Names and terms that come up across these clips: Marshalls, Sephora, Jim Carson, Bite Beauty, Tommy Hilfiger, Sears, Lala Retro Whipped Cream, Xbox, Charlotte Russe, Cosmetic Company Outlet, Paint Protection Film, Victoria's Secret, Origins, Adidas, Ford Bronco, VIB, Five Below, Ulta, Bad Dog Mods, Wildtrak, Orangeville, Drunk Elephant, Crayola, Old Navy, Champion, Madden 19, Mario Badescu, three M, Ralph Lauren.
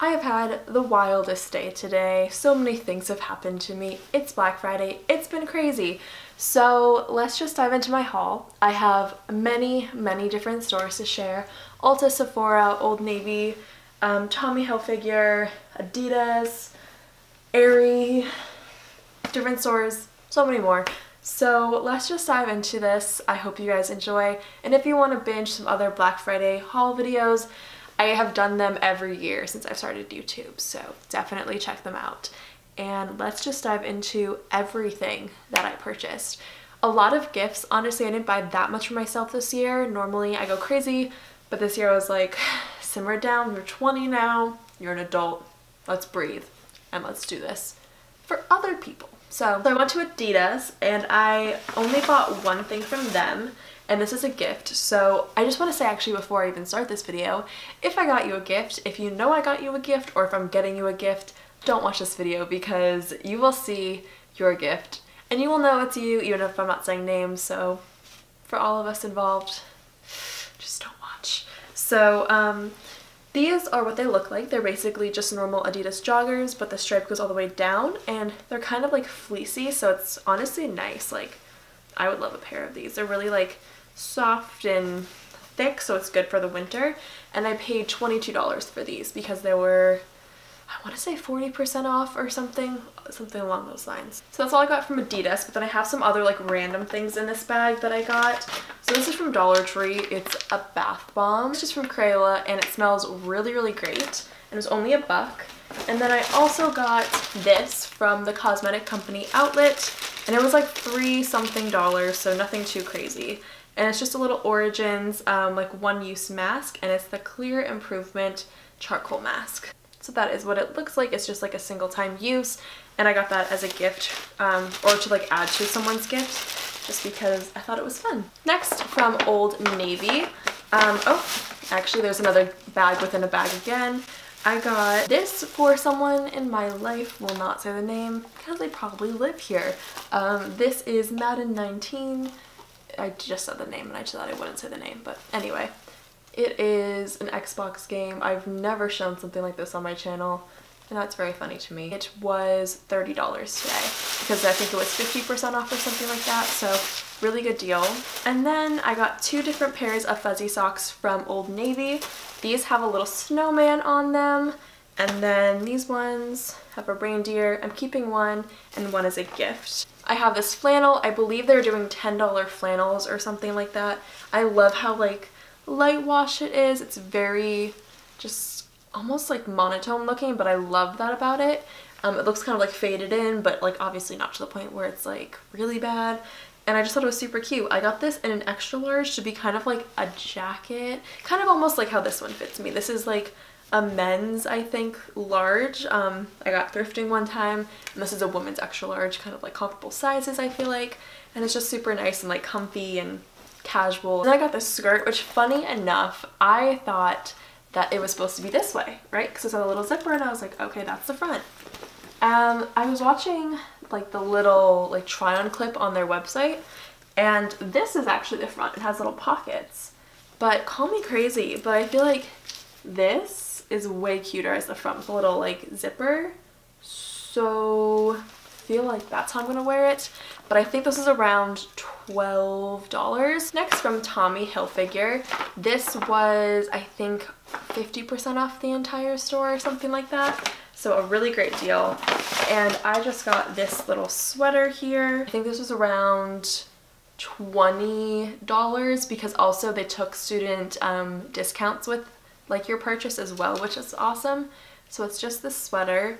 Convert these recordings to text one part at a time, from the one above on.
I have had the wildest day today. So many things have happened to me. It's Black Friday. It's been crazy. So let's just dive into my haul. I have many different stores to share. Ulta, Sephora, Old Navy, Tommy Hilfiger, Adidas, Aerie, different stores, so many more. So let's just dive into this. I hope you guys enjoy. And if you want to binge some other Black Friday haul videos, I have done them every year since I've started YouTube, so definitely check them out. And let's just dive into everything that I purchased. A lot of gifts. Honestly, I didn't buy that much for myself this year. Normally I go crazy, but this year I was like, simmer down, you're 20 now, you're an adult, let's breathe and let's do this for other people. So I went to Adidas and I only bought one thing from them. And this is a gift, so I just want to say actually before I even start this video, if I got you a gift, if you know I got you a gift, or if I'm getting you a gift, don't watch this video because you will see your gift and you will know it's you even if I'm not saying names, so for all of us involved, just don't watch. So these are what they look like. They're basically just normal Adidas joggers, but the stripe goes all the way down and they're kind of like fleecy, so it's honestly nice. Like, I would love a pair of these. They're really like soft and thick, so it's good for the winter. And I paid $22 for these because they were, I want to say 40% off or something along those lines. So that's all I got from Adidas, but then I have some other like random things in this bag that I got. So this is from Dollar Tree. It's a bath bomb. It's just from Crayola and it smells really great. And it was only $1. And then I also got this from the Cosmetic Company Outlet and it was like $3 something, so nothing too crazy. And it's just a little Origins like one-use mask, and it's the Clear Improvement Charcoal Mask. So that is what it looks like. It's just like a single-time use, and I got that as a gift or to like add to someone's gift just because I thought it was fun. Next, from Old Navy. Oh, actually there's another bag within a bag again. I got this for someone in my life, will not say the name because they probably live here. This is Madden 19. I just said the name and I just thought I wouldn't say the name, but anyway. It is an Xbox game. I've never shown something like this on my channel and that's very funny to me. It was $30 today because I think it was 50% off or something like that, so really good deal. And then I got two different pairs of fuzzy socks from Old Navy. These have a little snowman on them, and then these ones have a reindeer. I'm keeping one, and one is a gift. I have this flannel. I believe they're doing $10 flannels or something like that. I love how like light wash it is. It's very just almost like monotone looking, but I love that about it. It looks kind of like faded in, but like obviously not to the point where it's like really bad. And I just thought it was super cute. I got this in an extra large to be kind of like a jacket, kind of almost like how this one fits me. This is like a men's, I think, large. I got thrifting one time, and this is a woman's extra large, kind of like comparable sizes, I feel like. And it's just super nice and like comfy and casual. Then I got this skirt, which funny enough, I thought that it was supposed to be this way, right? Because it's a little zipper, and I was like, okay, that's the front. I was watching like the little like try-on clip on their website, and this is actually the front. It has little pockets, but call me crazy, but I feel like this is way cuter as the front with a little like zipper, so I feel like that's how I'm gonna wear it. But I think this is around $12. Next, from Tommy Hilfiger. This was, I think, 50% off the entire store or something like that. So a really great deal. And I just got this little sweater here. I think this was around $20 because also they took student discounts with like your purchase as well, which is awesome. So it's just this sweater,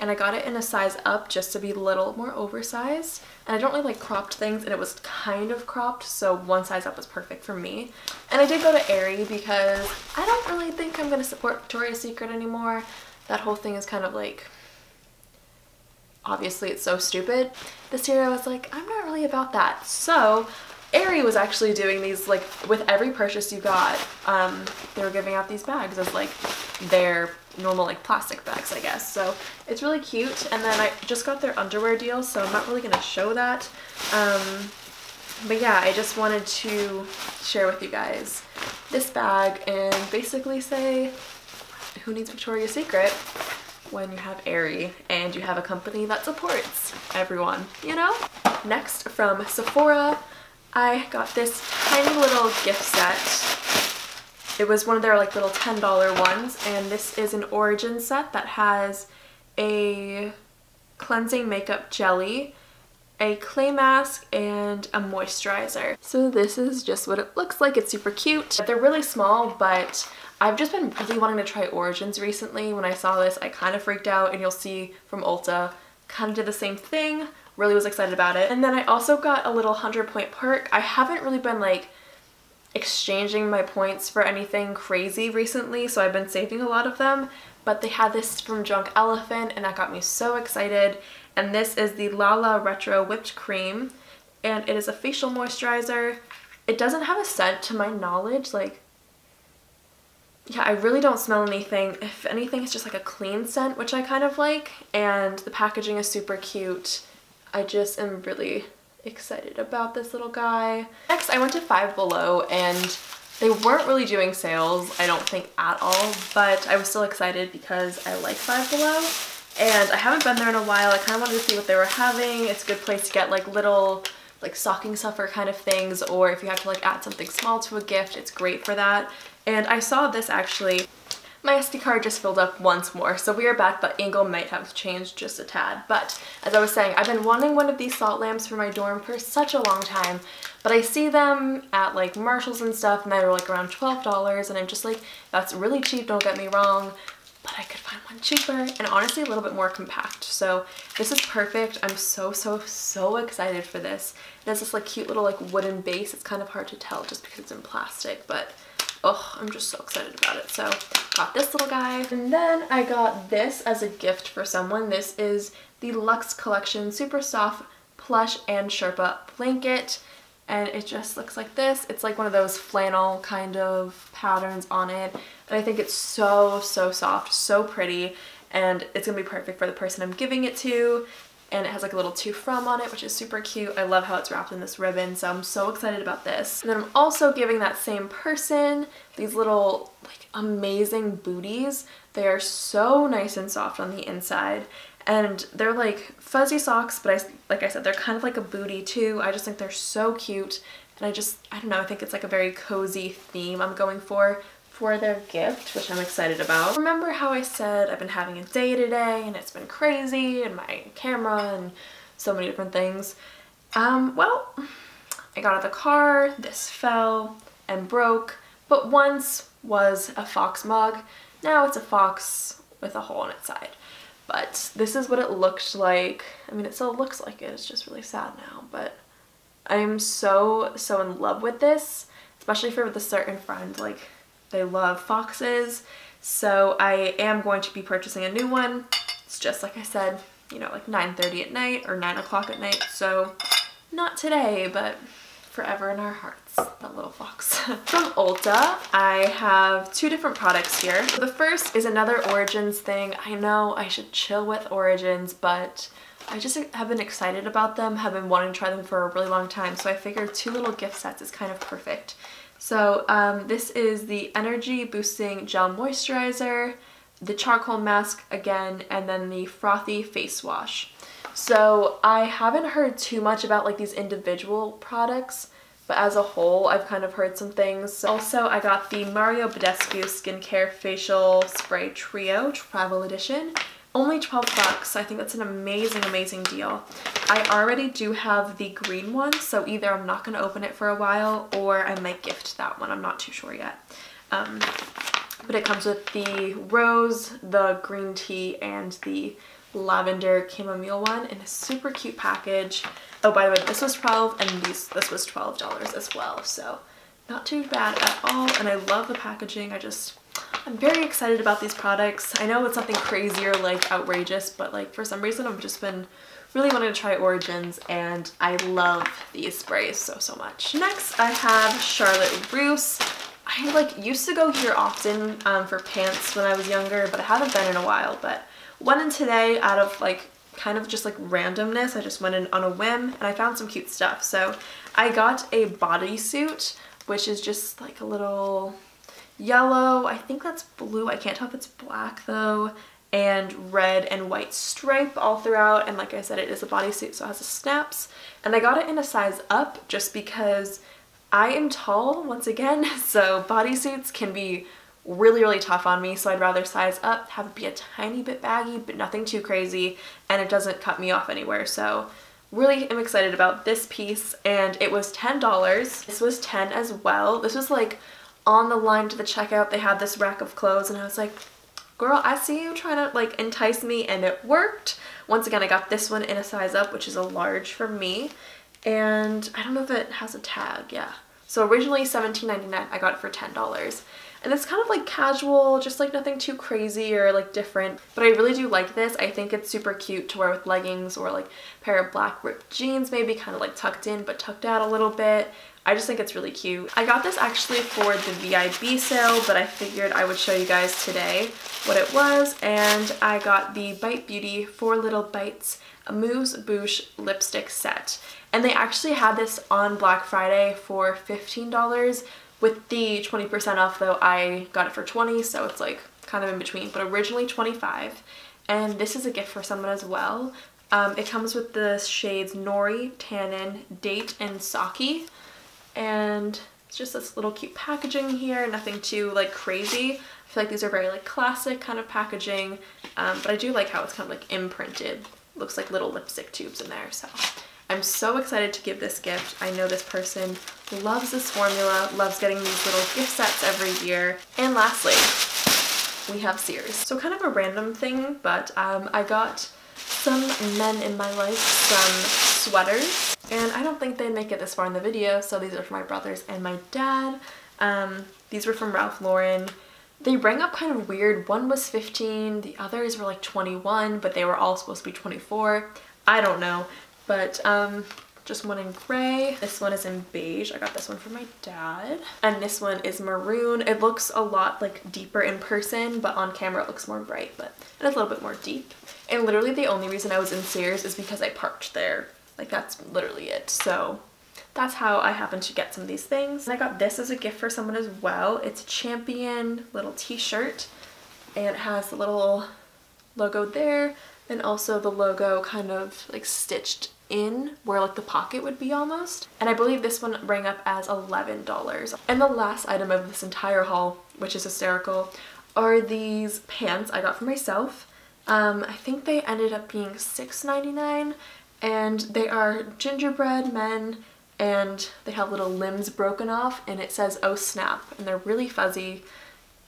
and I got it in a size up just to be a little more oversized. And I don't really like cropped things, and it was kind of cropped, so one size up was perfect for me. And I did go to Aerie because I don't really think I'm gonna support Victoria's Secret anymore. That whole thing is kind of like, obviously it's so stupid. This year I was like, I'm not really about that. So Aerie was actually doing these like with every purchase you got, they were giving out these bags as like their normal like plastic bags, I guess. So it's really cute. And then I just got their underwear deal, so I'm not really gonna show that. But yeah, I just wanted to share with you guys this bag and basically say who needs Victoria's Secret when you have Aerie and you have a company that supports everyone, you know? Next, from Sephora, I got this tiny little gift set. It was one of their like little $10 ones, and this is an Origins set that has a cleansing makeup jelly, a clay mask, and a moisturizer. So this is just what it looks like. It's super cute. They're really small, but I've just been really wanting to try Origins recently. When I saw this, I kind of freaked out, and you'll see from Ulta, kind of did the same thing. Really was excited about it. And then I also got a little 100-point perk. I haven't really been like exchanging my points for anything crazy recently, so I've been saving a lot of them, but they had this from Drunk Elephant, and that got me so excited. And this is the Lala Retro Whipped Cream, and it is a facial moisturizer. It doesn't have a scent to my knowledge. Like, yeah, I really don't smell anything. If anything, it's just like a clean scent, which I kind of like, and the packaging is super cute. I just am really excited about this little guy. Next, I went to Five Below, and they weren't really doing sales, I don't think, at all, but I was still excited because I like Five Below. And I haven't been there in a while. I kind of wanted to see what they were having. It's a good place to get like little like stocking stuffer kind of things, or if you have to like add something small to a gift, it's great for that. And I saw this actually. My SD card just filled up once more, so we are back. The angle might have changed just a tad, but as I was saying, I've been wanting one of these salt lamps for my dorm for such a long time, but I see them at like Marshalls and stuff, and they're like around $12, and I'm just like, that's really cheap, don't get me wrong, but I could find one cheaper and honestly a little bit more compact. So this is perfect. I'm so excited for this. It has this like cute little like wooden base. It's kind of hard to tell just because it's in plastic, but oh, I'm just so excited about it. So got this little guy, and then I got this as a gift for someone. This is the Luxe Collection super soft plush and Sherpa blanket, and it just looks like this. It's like one of those flannel kind of patterns on it, and I think it's so soft, so pretty, and it's gonna be perfect for the person I'm giving it to. And it has like a little to from on it, which is super cute. I love how it's wrapped in this ribbon, so I'm so excited about this. And then I'm also giving that same person these little like amazing booties. They are so nice and soft on the inside, and they're like fuzzy socks, but like I said, they're kind of like a bootie too. I just think they're so cute, and I don't know, I think it's like a very cozy theme I'm going for their gift, which I'm excited about. Remember how I said I've been having a day today and it's been crazy, and my camera and so many different things? Well, I got out of the car, this fell and broke, but once was a fox mug, now it's a fox with a hole in its side. But this is what it looked like. I mean, it still looks like it, it's just really sad now, but I'm so in love with this, especially for this certain friend. Like, they love foxes, so I am going to be purchasing a new one. It's just like I said, you know, like 9:30 at night or 9 o'clock at night, so not today, but forever in our hearts, that little fox. From Ulta, I have two different products here. So the first is another Origins thing. I know I should chill with Origins, but I just have been excited about them, have been wanting to try them for a really long time, so I figured two little gift sets is kind of perfect. So this is the Energy Boosting Gel Moisturizer, the Charcoal Mask again, and then the Frothy Face Wash. So I haven't heard too much about like these individual products, but as a whole, I've kind of heard some things. Also, I got the Mario Badescu Skincare Facial Spray Trio Travel Edition. Only $12, so I think that's an amazing deal. I already do have the green one, so either I'm not going to open it for a while, or I might gift that one, I'm not too sure yet. But it comes with the rose, the green tea, and the lavender chamomile one in a super cute package. Oh, by the way, this was $12, and this was $12 as well, so not too bad at all. And I love the packaging. I'm very excited about these products. I know it's something crazy or like outrageous, but like for some reason I've just been really wanting to try Origins, and I love these sprays so much. Next, I have Charlotte Russe. I like used to go here often for pants when I was younger, but I haven't been in a while, but went in today out of like kind of just like randomness. I just went in on a whim, and I found some cute stuff. So I got a bodysuit, which is just like a little, yellow, I think that's blue, I can't tell if it's black though, and red and white stripe all throughout. And like I said, it is a bodysuit, so it has the snaps. And I got it in a size up just because I am tall once again, so bodysuits can be really tough on me, so I'd rather size up, have it be a tiny bit baggy but nothing too crazy, and it doesn't cut me off anywhere. So really am excited about this piece, and it was $10. This was $10 as well. This was like on the line to the checkout, they had this rack of clothes, and I was like, girl, I see you trying to like entice me, and it worked. Once again, I got this one in a size up, which is a large for me, and I don't know if it has a tag. Yeah, so originally $17.99, I got it for $10. And it's kind of like casual, just like nothing too crazy or like different. But I really do like this. I think it's super cute to wear with leggings or like a pair of black ripped jeans, maybe kind of like tucked in but tucked out a little bit. I just think it's really cute. I got this actually for the VIB sale, but I figured I would show you guys today what it was. And I got the Bite Beauty 4 Little Bites Amuse Bouche lipstick set. And they actually had this on Black Friday for $15. With the 20% off though, I got it for $20, so it's like kind of in between, but originally $25. And this is a gift for someone as well. It comes with the shades Nori, Tannin, Date, and Saki. And it's just this little cute packaging here, nothing too like crazy. I feel like these are very like classic kind of packaging, but I do like how it's kind of like imprinted. Looks like little lipstick tubes in there, so. I'm so excited to give this gift. I know this person loves this formula, loves getting these little gift sets every year. And lastly, we have Sears. So kind of a random thing, but I got some men in my life some sweaters, and I don't think they make it this far in the video, so these are for my brothers and my dad. These were from Ralph Lauren. They rang up kind of weird. One was 15, the others were like 21, but they were all supposed to be 24. I don't know. But just one in gray. This one is in beige. I got this one for my dad. And this one is maroon. It looks a lot like deeper in person, but on camera it looks more bright, but it's a little bit more deep. And literally the only reason I was in Sears is because I parked there. Like that's literally it. So that's how I happened to get some of these things. And I got this as a gift for someone as well. It's a Champion little t-shirt, and it has the little logo there, and also the logo kind of like stitched in where like the pocket would be almost. And I believe this one rang up as $11. And the last item of this entire haul, which is hysterical, are these pants I got for myself. I think they ended up being $6.99, and they are gingerbread men, and they have little limbs broken off, and it says "Oh snap," and they're really fuzzy.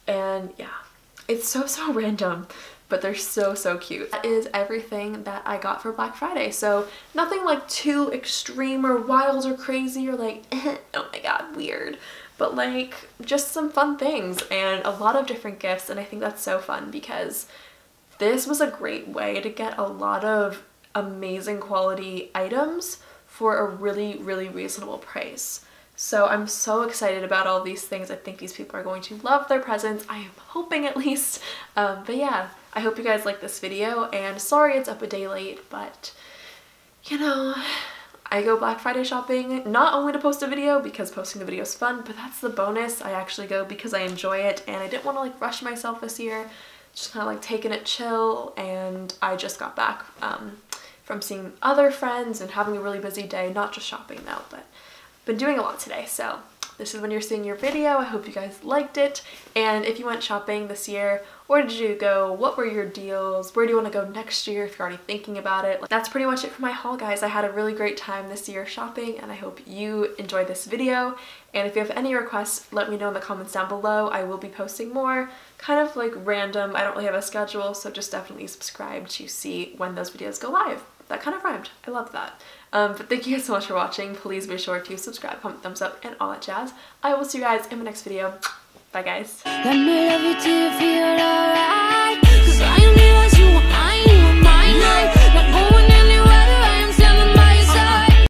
And yeah, it's so random, but they're so cute. That is everything that I got for Black Friday. So nothing like too extreme or wild or crazy or like, oh my god, weird. But like just some fun things and a lot of different gifts. And I think that's so fun because this was a great way to get a lot of amazing quality items for a really reasonable price. So I'm so excited about all these things. I think these people are going to love their presents. I am hoping at least, but yeah. I hope you guys like this video, and sorry it's up a day late, but you know, I go Black Friday shopping not only to post a video because posting the video is fun, but that's the bonus. I actually go because I enjoy it, and I didn't want to like rush myself this year, just kind of like taking it chill. And I just got back from seeing other friends and having a really busy day, not just shopping though, but I've been doing a lot today. So this is when you're seeing your video. I hope you guys liked it. And if you went shopping this year, where did you go? What were your deals? Where do you want to go next year if you're already thinking about it? That's pretty much it for my haul, guys. I had a really great time this year shopping, and I hope you enjoyed this video. And if you have any requests, let me know in the comments down below. I will be posting more, kind of like random. I don't really have a schedule, so just definitely subscribe to see when those videos go live. That kind of rhymed. I love that. But thank you guys so much for watching. Please be sure to subscribe, comment, thumbs up, and all that jazz. I will see you guys in my next video. Bye, guys.